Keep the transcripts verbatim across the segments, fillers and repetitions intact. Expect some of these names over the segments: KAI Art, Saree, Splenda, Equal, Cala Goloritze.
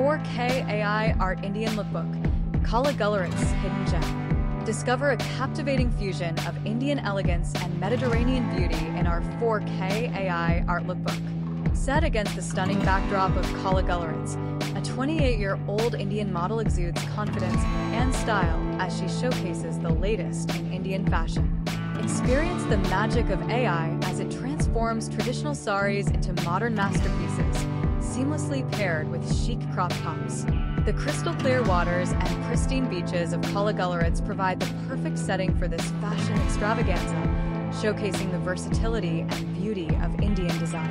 four K A I Art Indian Lookbook, Cala Goloritze Hidden Gem. Discover a captivating fusion of Indian elegance and Mediterranean beauty in our four K A I Art Lookbook. Set against the stunning backdrop of Cala Goloritze, a twenty-eight-year-old Indian model exudes confidence and style as she showcases the latest in Indian fashion. Experience the magic of A I as it transforms traditional saris into modern masterpieces, seamlessly paired with chic crop tops. The crystal clear waters and pristine beaches of Cala Goloritze provide the perfect setting for this fashion extravaganza, showcasing the versatility and beauty of Indian design.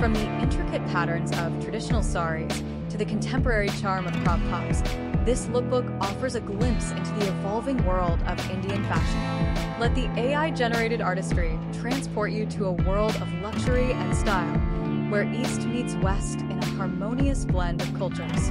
From the intricate patterns of traditional saris to the contemporary charm of crop tops, this lookbook offers a glimpse into the evolving world of Indian fashion. Let the A I-generated artistry transport you to a world of luxury and style, where East meets West in a harmonious blend of cultures.